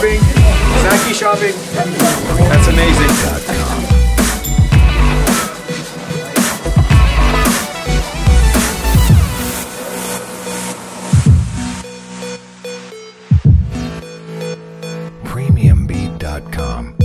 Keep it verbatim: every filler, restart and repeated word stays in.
shopping, Nike shopping. That's amazing. premium beat dot com